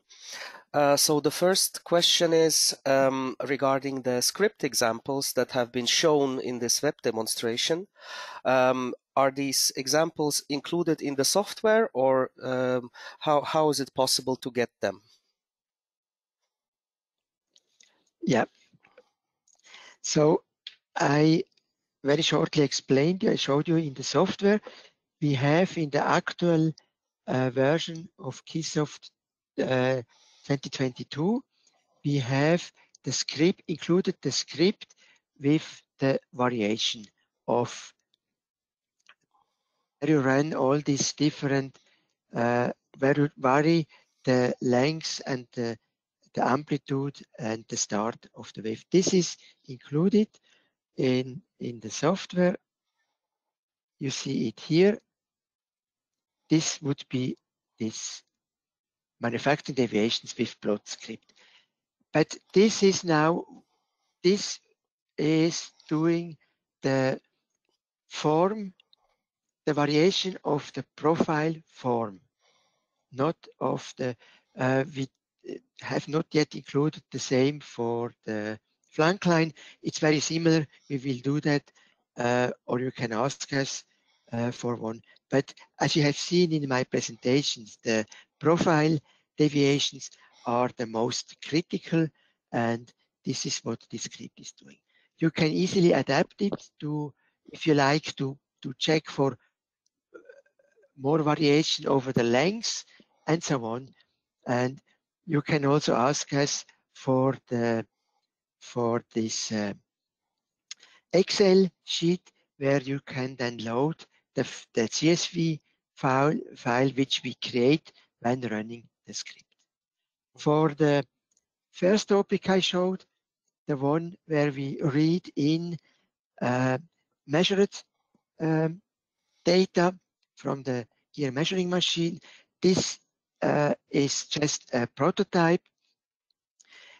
Uh, so the first question is um, regarding the script examples that have been shown in this web demonstration. Um, Are these examples included in the software, or um, how, how is it possible to get them? Yeah. So I very shortly explained, I showed you in the software, we have in the actual uh, version of KISSsoft uh, twenty twenty-two, we have the script, included the script with the variation of you run all these different uh, where you vary the lengths and the, the amplitude and the start of the wave. This is included in in the software. You see it here. This would be this manufacturing deviations with plot script. But this is now, this is doing the form, the variation of the profile form, not of the, uh, we have not yet included the same for the flank line. It's very similar, we will do that, uh, or you can ask us uh, for one. But as you have seen in my presentations, the profile deviations are the most critical, and this is what this script is doing. You can easily adapt it to, if you like, to, to check for more variation over the lengths and so on, and you can also ask us for the for this uh, Excel sheet where you can then load the, the C S V file file which we create when running the script. For the first topic I showed, the one where we read in uh, measured um, data from the gear measuring machine. This uh, is just a prototype.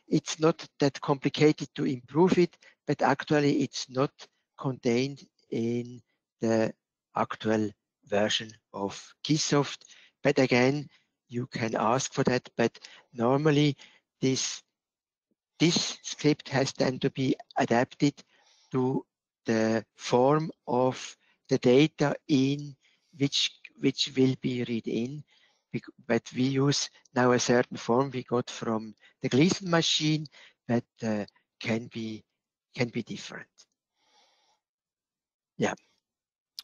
It's not that complicated to improve it, but actually it's not contained in the actual version of KISSsoft. But again, you can ask for that, but normally this this script has then to be adapted to the form of the data in which which will be read in. But we use now a certain form we got from the Gleason machine that uh, can be can be different. Yeah.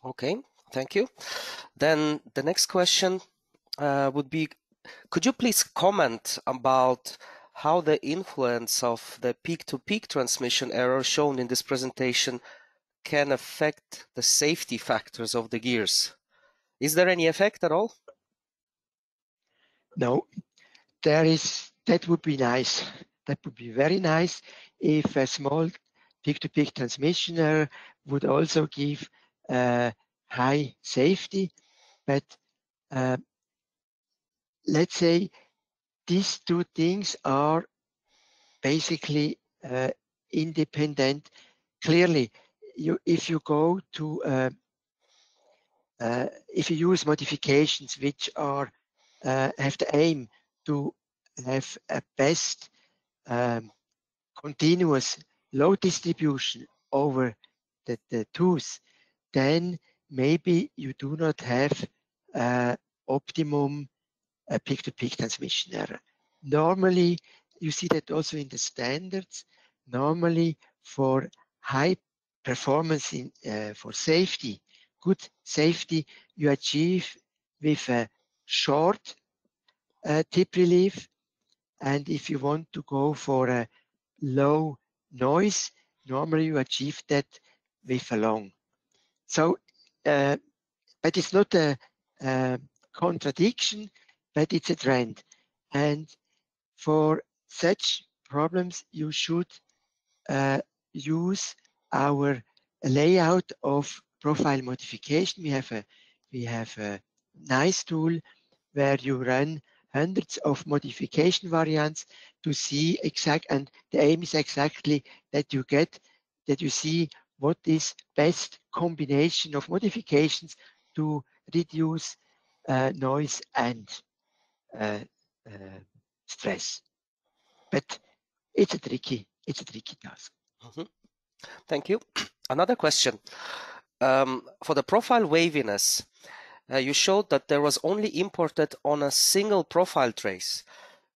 Okay, thank you. Then the next question uh, would be, could you please comment about how the influence of the peak-to-peak transmission error shown in this presentation can affect the safety factors of the gears? Is there any effect at all? No, there is. That would be nice. That would be very nice if a small peak-to-peak transmission error would also give uh, high safety. But uh, let's say these two things are basically uh, independent. Clearly, you, if you go to uh, uh, if you use modifications which are Uh, have the aim to have a best um, continuous load distribution over the, the tooth, then maybe you do not have uh, optimum uh, peak-to-peak transmission error. Normally, you see that also in the standards. Normally, for high performance in, uh, for safety, good safety, you achieve with a short uh, tip relief, and if you want to go for a low noise, normally you achieve that with a long. So, uh, but it's not a, a contradiction, but it's a trend. And for such problems, you should uh, use our layout of profile modification. We have a we have a nice tool where you run hundreds of modification variants to see exact, and the aim is exactly that you get, that you see what is best combination of modifications to reduce uh, noise and uh, uh, stress. But it's a tricky, it's a tricky task. Mm-hmm. Thank you. Another question. Um, for the profile waviness, Uh, you showed that there was only imported on a single profile trace,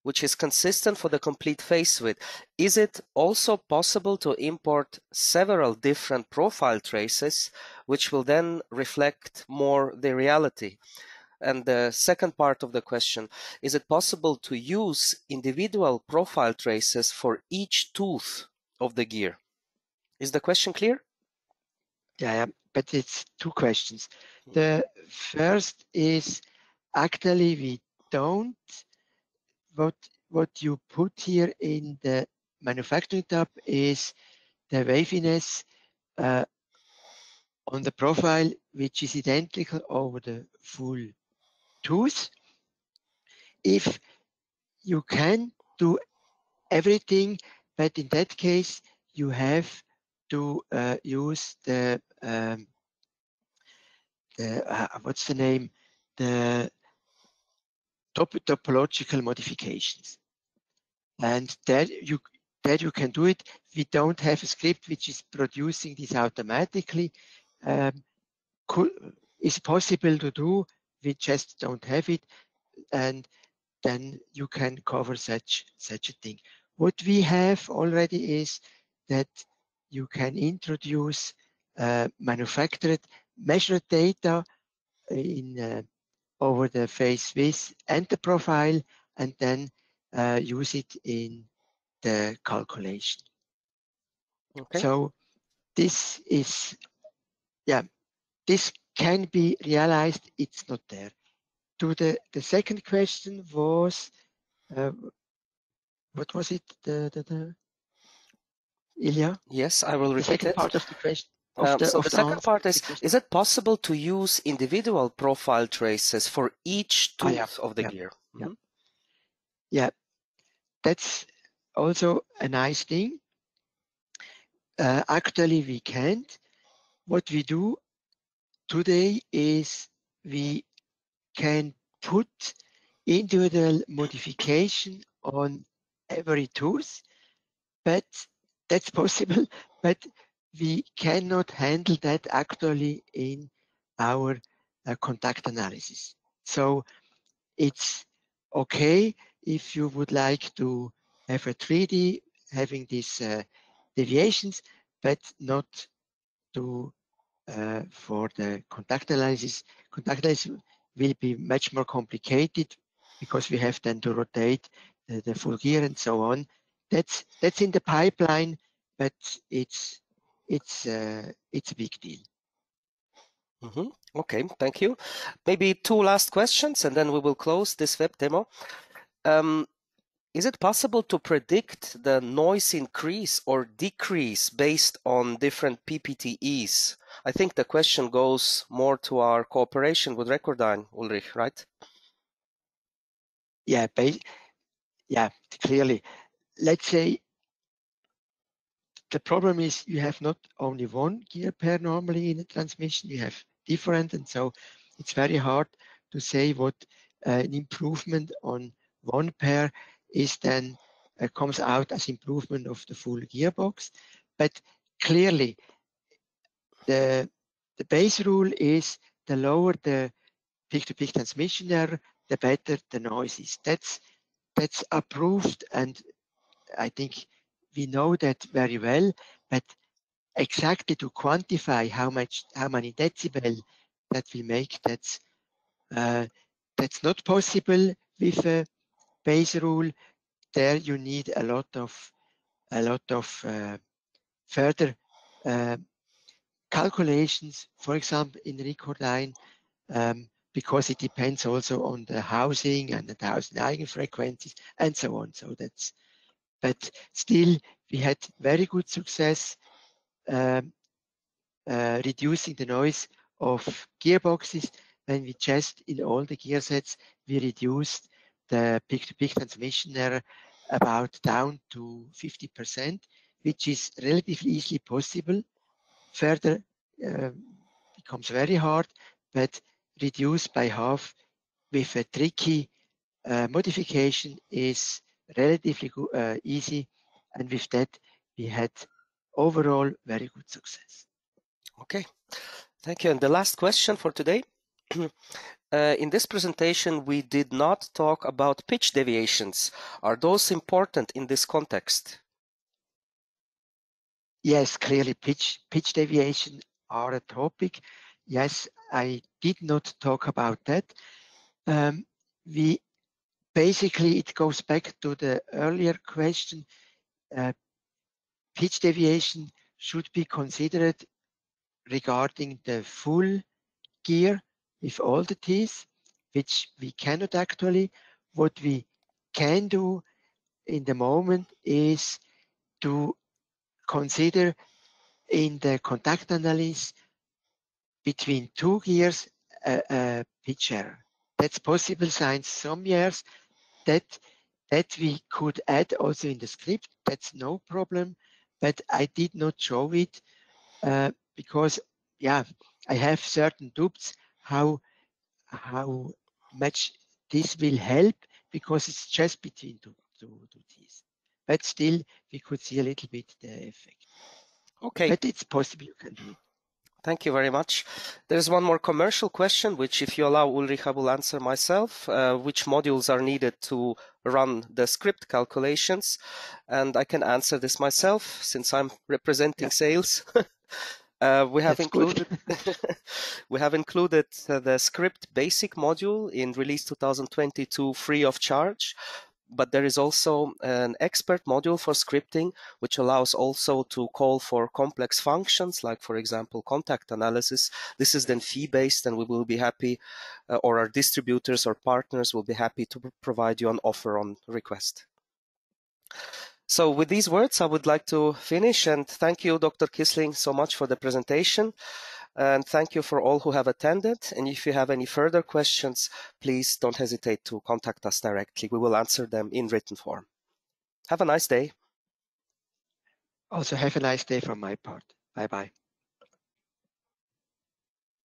which is consistent for the complete face width. Is it also possible to import several different profile traces, which will then reflect more the reality? And the second part of the question, is it possible to use individual profile traces for each tooth of the gear? Is the question clear? Yeah, but it's two questions. The first is actually we don't. What what you put here in the manufacturing tab is the waviness uh, on the profile, which is identical over the full tooth. If you can do everything, but in that case you have to uh, use the, um, the uh, what's the name, the top topological modifications, and that you that you can do it. We don't have a script which is producing this automatically. Um, could, it's possible to do. We just don't have it, and then you can cover such such a thing. What we have already is that you can introduce uh, manufactured measured data in uh, over the face width and the profile, and then uh, use it in the calculation. Okay. So this is, yeah, this can be realized. It's not there. To the the second question was, uh, what was it? The, the, the Ilya? Yes, I will repeat it. The second part of the question. Um, so the second part is, is it possible to use individual profile traces for each tooth oh, yeah. of the yeah. gear? Yeah. Mm-hmm. Yeah, that's also a nice thing. Uh, actually, we can't. What we do today is we can put individual modification on every tooth, but that's possible, but we cannot handle that actually in our uh, contact analysis. So it's okay if you would like to have a three D having these uh, deviations, but not to uh, for the contact analysis. Contact analysis will be much more complicated because we have then to rotate the, the full gear and so on. That's that's in the pipeline, but it's it's uh, it's a big deal. Mm-hmm. Okay, thank you. Maybe two last questions, and then we will close this web demo. Um, Is it possible to predict the noise increase or decrease based on different P P T Es? I think the question goes more to our cooperation with Recordyne, Ulrich, right? Yeah, yeah, clearly. Let's say the problem is you have not only one gear pair normally in a transmission, you have different, and so it's very hard to say what uh, an improvement on one pair is then uh, comes out as improvement of the full gearbox. But clearly the the base rule is the lower the peak-to-peak transmission error, the better the noise is. That's that's approved, and I think we know that very well, but exactly to quantify how much how many decibel that we make, that's uh, that's not possible with a base rule. There you need a lot of a lot of uh, further uh, calculations, for example in Recordyne, um, because it depends also on the housing and the housing eigenfrequencies and so on. So that's, but still we had very good success um, uh, reducing the noise of gearboxes when we just in all the gear sets we reduced the peak-to-peak transmission error about down to fifty percent, which is relatively easily possible. Further um, becomes very hard, but reduced by half with a tricky uh, modification is relatively uh, easy, and with that we had overall very good success. Okay, thank you. And the last question for today. Uh, in this presentation, we did not talk about pitch deviations. Are those important in this context? Yes, clearly pitch pitch deviation are a topic. Yes, I did not talk about that. Um, we basically, it goes back to the earlier question. Uh, pitch deviation should be considered regarding the full gear with all the teeth, which we cannot actually. What we can do in the moment is to consider in the contact analysis between two gears a, a pitch error. That's possible science some years. That, that we could add also in the script. That's no problem, but I did not show it uh, because, yeah, I have certain doubts how how much this will help, because it's just between two, two, two teeth. But still, we could see a little bit the effect. Okay. But it's possible you can do it. Thank you very much. There's one more commercial question, which if you allow, Ulrich, I will answer myself. Uh, which modules are needed to run the script calculations? And I can answer this myself since I'm representing yeah. sales. Uh, we have That's included we have included uh, the script basic module in release two thousand twenty-two free of charge, but there is also an expert module for scripting, which allows also to call for complex functions, like for example contact analysis. This is then fee based, and we will be happy, uh, or our distributors or partners will be happy to provide you an offer on request. So with these words, I would like to finish, and thank you, Doctor Kissling, so much for the presentation. And thank you for all who have attended. And if you have any further questions, please don't hesitate to contact us directly. We will answer them in written form. Have a nice day. Also, have a nice day from my part. Bye-bye.